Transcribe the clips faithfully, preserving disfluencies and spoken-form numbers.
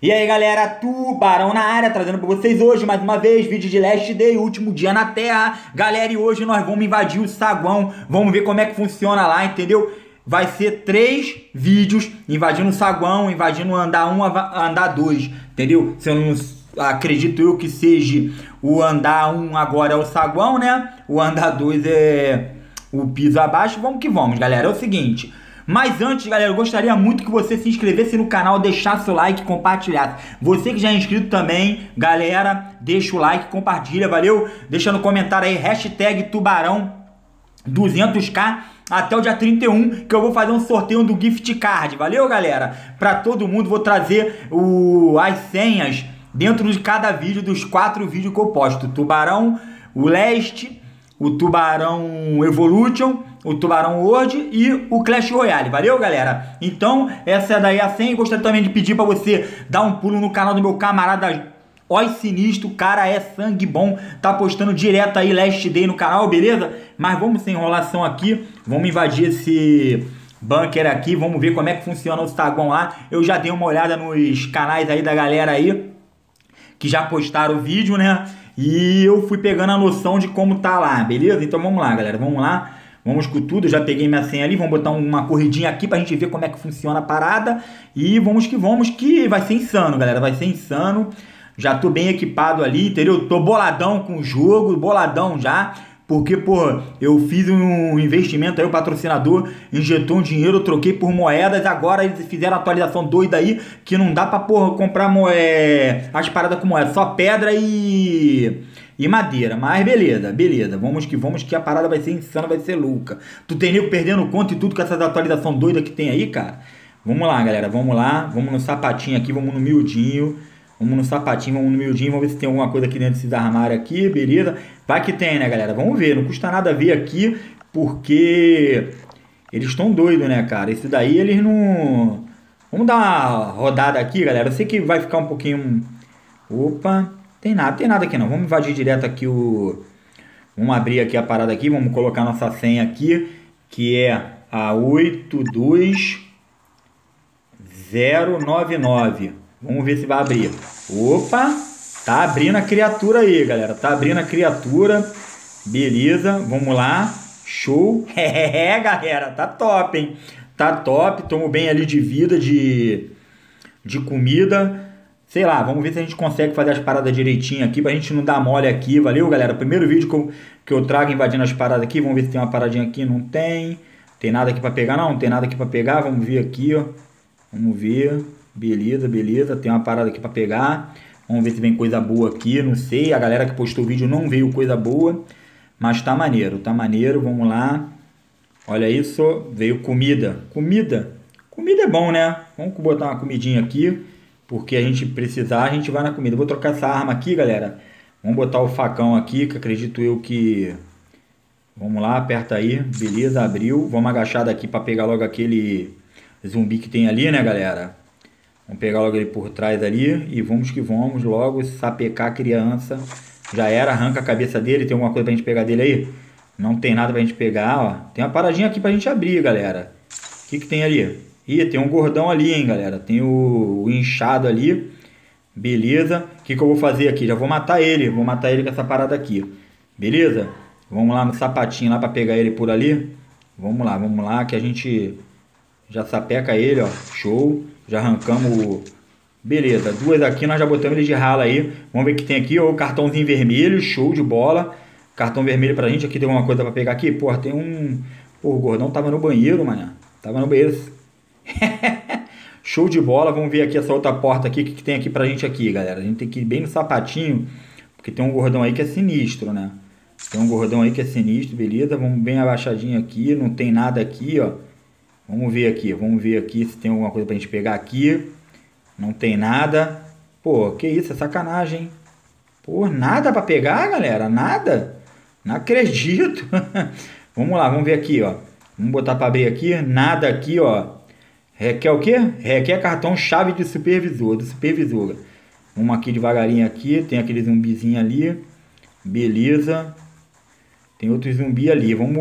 E aí galera, Tubarão na área, trazendo pra vocês hoje mais uma vez vídeo de Last Day, último dia na Terra. Galera, e hoje nós vamos invadir o saguão, vamos ver como é que funciona lá, entendeu? Vai ser três vídeos invadindo o saguão, invadindo o andar um, andar dois, entendeu? Se eu não acredito eu que seja o andar um agora é o saguão, né? O andar dois é o piso abaixo, vamos que vamos galera, é o seguinte... Mas antes, galera, eu gostaria muito que você se inscrevesse no canal, deixasse seu like e compartilhasse. Você que já é inscrito também, galera, deixa o like, compartilha, valeu? Deixa no comentário aí, hashtag Tubarão duzentos K até o dia trinta e um, que eu vou fazer um sorteio do gift card, valeu, galera? Pra todo mundo, vou trazer o, as senhas dentro de cada vídeo, dos quatro vídeos que eu posto. Tubarão, o Leste, o Tubarão Evolution, o Tubarão World e o Clash Royale, valeu galera? Então, essa daí é a senha. Gostaria também de pedir pra você dar um pulo no canal do meu camarada Oz Sinistro, cara é sangue bom, tá postando direto aí Last Day no canal, beleza? Mas vamos sem enrolação aqui, vamos invadir esse bunker aqui, vamos ver como é que funciona o saguão lá. Eu já dei uma olhada nos canais aí da galera aí, que já postaram o vídeo, né? E eu fui pegando a noção de como tá lá, beleza? Então vamos lá galera, vamos lá. Vamos com tudo, eu já peguei minha senha ali, vamos botar uma corridinha aqui pra gente ver como é que funciona a parada. E vamos que vamos, que vai ser insano, galera, vai ser insano. Já tô bem equipado ali, entendeu? Tô boladão com o jogo, boladão já. Porque, pô, eu fiz um investimento aí, o patrocinador injetou um dinheiro, eu troquei por moedas. Agora eles fizeram a atualização doida aí, que não dá pra, porra, comprar moé... as paradas com moeda, só pedra e... e madeira, mas beleza, beleza, vamos que vamos, que a parada vai ser insana, vai ser louca. Tu tem nego perdendo conta e tudo com essas atualizações doidas que tem aí, cara. Vamos lá, galera, vamos lá, vamos no sapatinho aqui, vamos no miudinho, vamos no sapatinho, vamos no miudinho, vamos ver se tem alguma coisa aqui dentro desses armários aqui, beleza. Vai que tem, né, galera, vamos ver, não custa nada ver aqui, porque eles estão doidos, né, cara, esse daí eles não... Vamos dar uma rodada aqui, galera, eu sei que vai ficar um pouquinho... Opa... Tem nada, tem nada aqui não, vamos invadir direto aqui o... Vamos abrir aqui a parada aqui, vamos colocar nossa senha aqui, que é a oito dois zero nove nove. Vamos ver se vai abrir. Opa, tá abrindo a criatura aí, galera, tá abrindo a criatura. Beleza, vamos lá, show. É, galera, tá top, hein? Tá top, tomo bem ali de vida, de, de comida... Sei lá, vamos ver se a gente consegue fazer as paradas direitinho aqui, pra gente não dar mole aqui, valeu galera? Primeiro vídeo que eu, que eu trago invadindo as paradas aqui, vamos ver se tem uma paradinha aqui, não tem. Tem nada aqui pra pegar não, não tem nada aqui pra pegar, vamos ver aqui, ó. Vamos ver, beleza, beleza, tem uma parada aqui pra pegar. Vamos ver se vem coisa boa aqui, não sei, a galera que postou o vídeo não veio coisa boa. Mas tá maneiro, tá maneiro, vamos lá. Olha isso, veio comida, comida, comida é bom né? Vamos botar uma comidinha aqui. Porque a gente precisar, a gente vai na comida. Vou trocar essa arma aqui, galera. Vamos botar o facão aqui, que acredito eu que... Vamos lá, aperta aí. Beleza, abriu. Vamos agachar daqui pra pegar logo aquele zumbi que tem ali, né, galera? Vamos pegar logo ele por trás ali. E vamos que vamos logo sapecar a criança. Já era, arranca a cabeça dele. Tem alguma coisa pra gente pegar dele aí? Não tem nada pra gente pegar, ó. Tem uma paradinha aqui pra gente abrir, galera. O que que tem ali? Ih, tem um gordão ali, hein, galera. Tem o, o inchado ali. Beleza. O que que eu vou fazer aqui? Já vou matar ele. Vou matar ele com essa parada aqui. Beleza? Vamos lá no sapatinho lá pra pegar ele por ali. Vamos lá, vamos lá. Que a gente já sapeca ele, ó. Show. Já arrancamos o... Beleza. Duas aqui, nós já botamos ele de rala aí. Vamos ver o que tem aqui. Ó, o cartãozinho vermelho. Show de bola. Cartão vermelho pra gente. Aqui tem alguma coisa pra pegar aqui? Porra, tem um... Pô, o gordão tava no banheiro, mano. Tava no banheiro... Show de bola, vamos ver aqui essa outra porta aqui, o que, que tem aqui pra gente aqui, galera. A gente tem que ir bem no sapatinho, porque tem um gordão aí que é sinistro, né? Tem um gordão aí que é sinistro, beleza. Vamos bem abaixadinho aqui, não tem nada aqui, ó. Vamos ver aqui, vamos ver aqui se tem alguma coisa pra gente pegar aqui. Não tem nada. Pô, que isso, é sacanagem, hein? Pô, nada pra pegar, galera, nada. Não acredito. Vamos lá, vamos ver aqui, ó. Vamos botar pra abrir aqui, nada aqui, ó. Requer o que? Requer cartão chave de supervisor, do supervisor. Vamos aqui devagarinho aqui, tem aquele zumbizinho ali. Beleza. Tem outro zumbi ali. Vamos,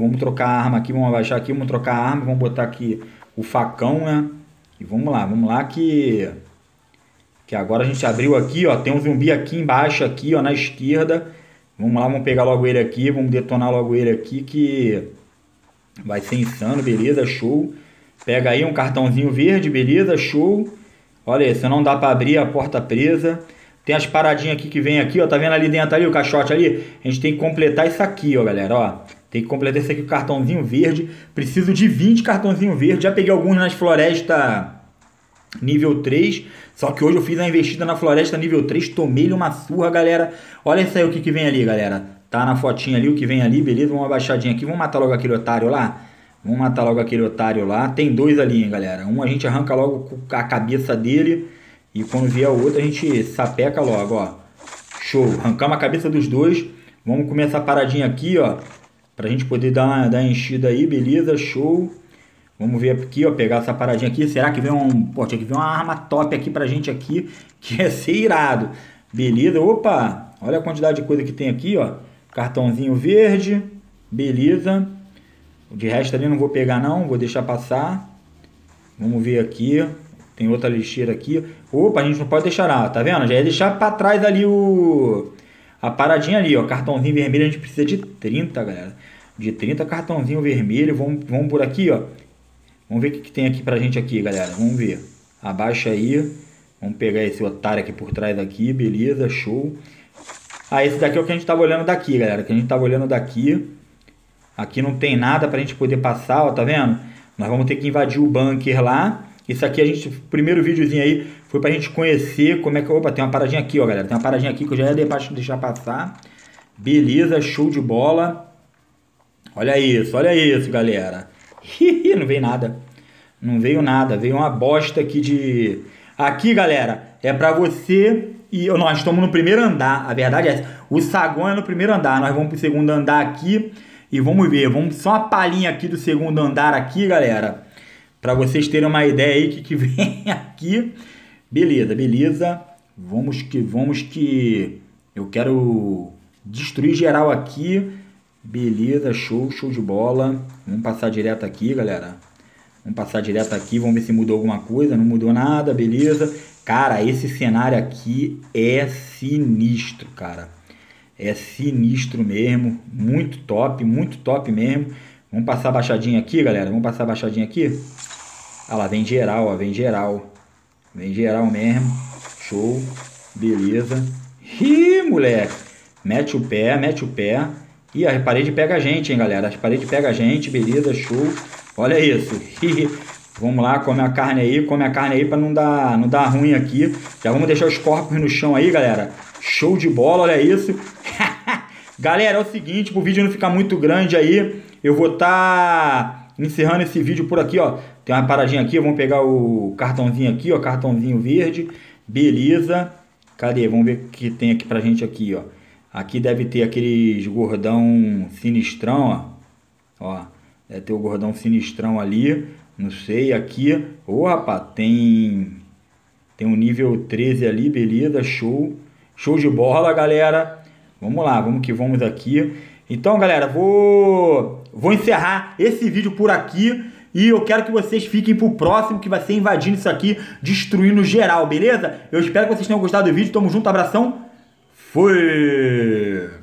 vamos trocar a arma aqui, vamos abaixar aqui, vamos trocar a arma, vamos botar aqui o facão, né? E vamos lá, vamos lá que Que agora a gente abriu aqui, ó. Tem um zumbi aqui embaixo, aqui, ó, na esquerda. Vamos lá, vamos pegar logo ele aqui. Vamos detonar logo ele aqui, que vai ser insano. Beleza, show. Pega aí um cartãozinho verde, beleza, show. Olha aí, se não dá pra abrir, a porta presa. Tem as paradinhas aqui que vem aqui, ó. Tá vendo ali dentro ali, o caixote ali? A gente tem que completar isso aqui, ó, galera, ó. Tem que completar isso aqui, o cartãozinho verde. Preciso de vinte cartãozinho verde. Já peguei alguns nas florestas... nível três, só que hoje eu fiz a investida na floresta nível três, tomei-lhe uma surra, galera. Olha isso aí, o que que vem ali, galera. Tá na fotinha ali, o que vem ali, beleza. Vamos abaixadinha aqui, vamos matar logo aquele otário lá. Vamos matar logo aquele otário lá. Tem dois ali, hein, galera. Um a gente arranca logo a cabeça dele, e quando vier o outro a gente sapeca logo, ó. Show, arrancamos a cabeça dos dois. Vamos comer essa paradinha aqui, ó, pra gente poder dar uma, dar uma enchida aí, beleza, show. Vamos ver aqui, ó, pegar essa paradinha aqui. Será que vem um... Pô, tinha que vir uma arma top aqui pra gente aqui, que é ser irado. Beleza, opa! Olha a quantidade de coisa que tem aqui, ó. Cartãozinho verde, beleza. De resto ali não vou pegar não, vou deixar passar. Vamos ver aqui. Tem outra lixeira aqui. Opa, a gente não pode deixar nada, tá vendo? Já ia deixar pra trás ali o... a paradinha ali, ó. Cartãozinho vermelho, a gente precisa de trinta, galera. De trinta cartãozinho vermelho. Vamos, vamos por aqui, ó. Vamos ver o que, que tem aqui pra gente aqui, galera. Vamos ver. Abaixa aí. Vamos pegar esse otário aqui por trás aqui. Beleza, show. Ah, esse daqui é o que a gente tava olhando daqui, galera. Que a gente tava olhando daqui. Aqui não tem nada pra gente poder passar, ó. Tá vendo? Nós vamos ter que invadir o bunker lá. Isso aqui a gente... O primeiro videozinho aí foi pra gente conhecer como é que... Opa, tem uma paradinha aqui, ó, galera. Tem uma paradinha aqui que eu já ia deixar passar. Beleza, show de bola. Olha isso, olha isso, galera. Não veio nada. Não veio nada. Veio uma bosta aqui de... Aqui, galera, é pra você... E nós estamos no primeiro andar. A verdade é essa. O saguão é no primeiro andar. Nós vamos pro segundo andar aqui. E vamos ver. Vamos só uma palhinha aqui do segundo andar aqui, galera. Pra vocês terem uma ideia aí que, que vem aqui. Beleza, beleza. Vamos que... Vamos que... Eu quero destruir geral aqui. Beleza, show, show de bola. Vamos passar direto aqui, galera. Vamos passar direto aqui, vamos ver se mudou alguma coisa. Não mudou nada, beleza. Cara, esse cenário aqui é sinistro, cara. É sinistro mesmo. Muito top, muito top mesmo. Vamos passar baixadinha aqui, galera. Vamos passar baixadinha aqui. Ah lá, vem geral, ó, vem geral. Vem geral mesmo. Show, beleza. Ih, moleque. Mete o pé, mete o pé. Ih, a parede pega a gente, hein, galera. As paredes pega a gente, beleza, show. Olha isso. Vamos lá, come a carne aí, come a carne aí pra não dar, não dar ruim aqui. Já vamos deixar os corpos no chão aí, galera. Show de bola, olha isso. Galera, é o seguinte, pro vídeo não ficar muito grande aí, eu vou tá encerrando esse vídeo por aqui, ó. Tem uma paradinha aqui, vamos pegar o cartãozinho aqui, ó. Cartãozinho verde, beleza. Cadê? Vamos ver o que tem aqui pra gente aqui, ó. Aqui deve ter aqueles gordão sinistrão, ó. Ó, deve ter o gordão sinistrão ali. Não sei, aqui. Ô, rapaz, tem... Tem um nível treze ali, beleza, show. Show de bola, galera. Vamos lá, vamos que vamos aqui. Então, galera, vou... Vou encerrar esse vídeo por aqui. E eu quero que vocês fiquem pro próximo, que vai ser invadindo isso aqui, destruindo geral, beleza? Eu espero que vocês tenham gostado do vídeo. Tamo junto, abração. Fui!